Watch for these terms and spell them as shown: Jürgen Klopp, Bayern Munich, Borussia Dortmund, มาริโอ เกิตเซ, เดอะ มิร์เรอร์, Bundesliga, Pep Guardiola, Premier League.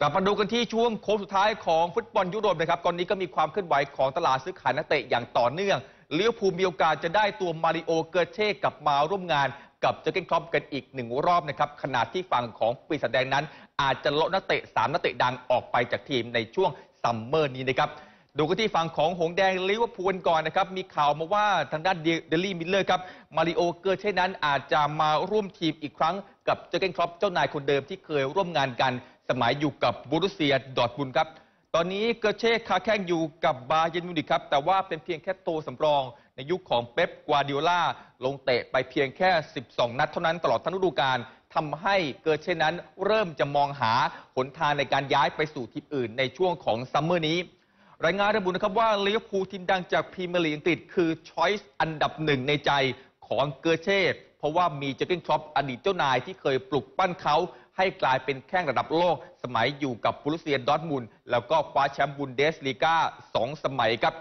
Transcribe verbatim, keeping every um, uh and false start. กลับมาดูกันที่ช่วงโค้งสุดท้ายของฟุตบอลยุโรปนะครับตอนนี้ก็มีความเคลื่อนไหวของตลาดซื้อขายนักเตะอย่างต่อเนื่องลิเวอร์พูลมีโอกาสจะได้ตัวมาริโอเกอเช่กลับมาร่วมงานกับเจอร์เก้นคล็อปกันอีกหนึ่งรอบนะครับขณะที่ฝั่งของปีศาจแดงนั้นอาจจะเลาะนักเตะสามนักเตะดังออกไปจากทีมในช่วงซัมเมอร์นี้นะครับดูกันที่ฝั่งของหงแดงลิเวอร์พูลก่อนนะครับมีข่าวมาว่าทางด้านเดลี่มิลเลอร์ครับมาริโอเกอเช่นั้นอาจจะมาร่วมทีมอีกครั้งกับเจอร์เก้นคล็อปเจ้านายคนเดิมที่เคยร่วมงานกันสมัยอยู่กับบูรุสเซียดอร์ทมุนด์ครับตอนนี้เกอเช่คาแข้งอยู่กับบาเยิร์นมิวนิกครับแต่ว่าเป็นเพียงแค่ตัวสำรองในยุค ข, ของเป๊ปกวาร์ดิโอลาลงเตะไปเพียงแค่สิบสองนัดเท่านั้นตลอดทั้งฤดูกาลทำให้เกอเช่นั้นเริ่มจะมองหาหนทางในการย้ายไปสู่ทีมอื่นในช่วงของซัมเมอร์นี้รายงานระบุนะครับว่าลิเวอร์พูลทีมดังจากพรีเมียร์ลีกอังกฤษคือช้อยส์อันดับหนึ่งในใจของเกอเช่เพราะว่ามีเจอร์เก้นคล็อปอดีตเจ้านายที่เคยปลุกปั้นเขาให้กลายเป็นแข้งระดับโลกสมัยอยู่กับบูรุสเซียดอร์ทมุนด์แล้วก็คว้าแชมป์บุนเดสลีกาสองสมัยครับ